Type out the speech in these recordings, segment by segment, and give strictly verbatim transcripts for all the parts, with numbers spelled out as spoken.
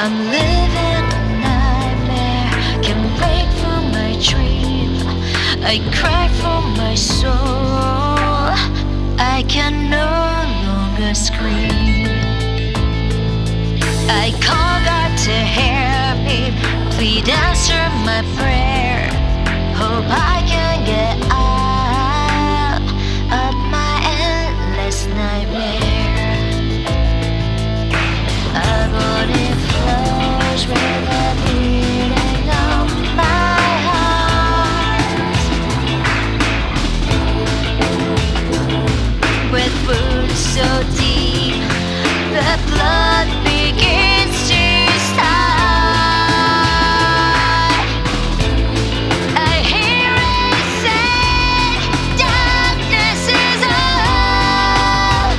I'm living a nightmare, can't wake for my dream. I cry for my soul, I can no longer scream. I call God to hear me, please answer my prayer. Hope I can get out of my endless nightmare. I want it. So deep, the blood begins to start. I hear it say, darkness is all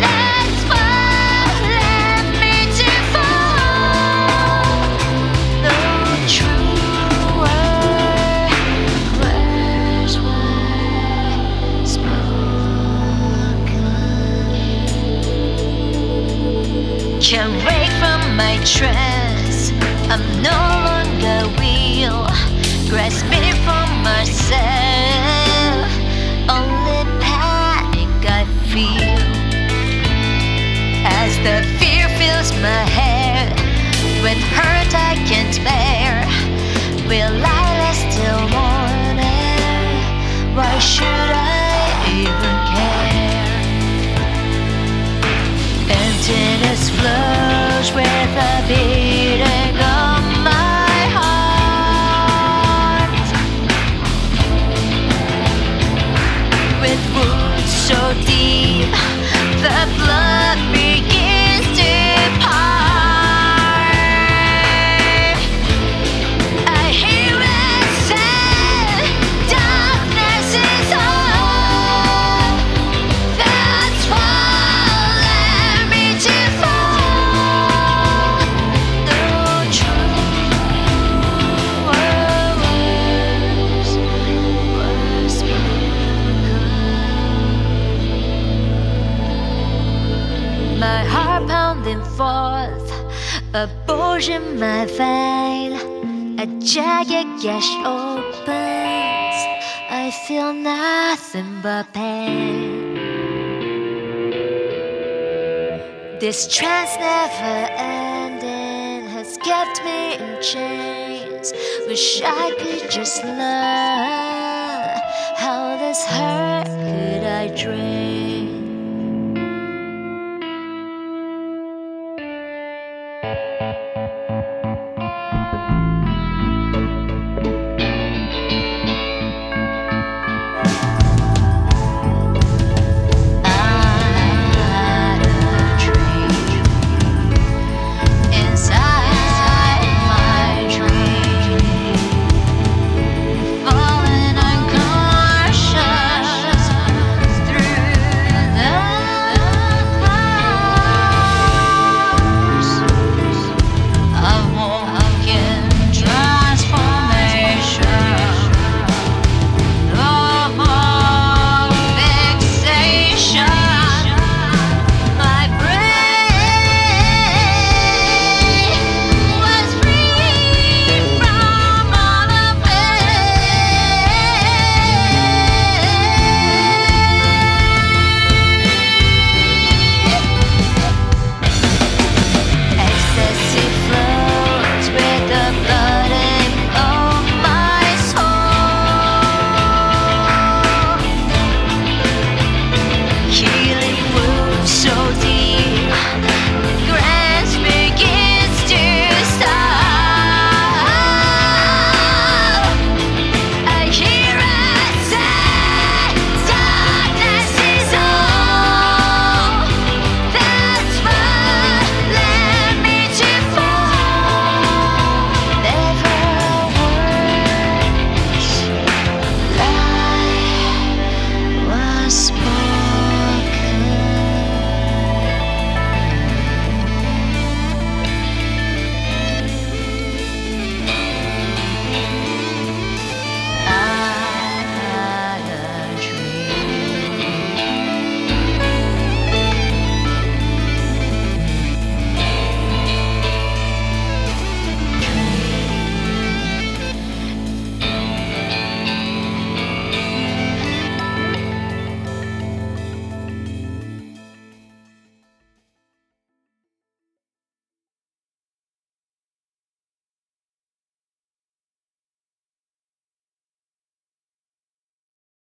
that's left me to fall. No truer words were spoken. Can't wake from my trance, I'm no longer will grasp me for myself. Only panic I feel as the fear fills my head with hurt I can't bear. Will I last till morning? Why should I even care? Emptiness flows with a beating of my heart, with wounds so deep the blood begins to part. I hear it say, darkness is all that's falling me to fall. No true words were spoken. My heart pounding forth, a bulge in my vein, a jagged gash opens. I feel nothing but pain. This trance never ending has kept me in chains. Wish I could just learn how this hurt could I drain.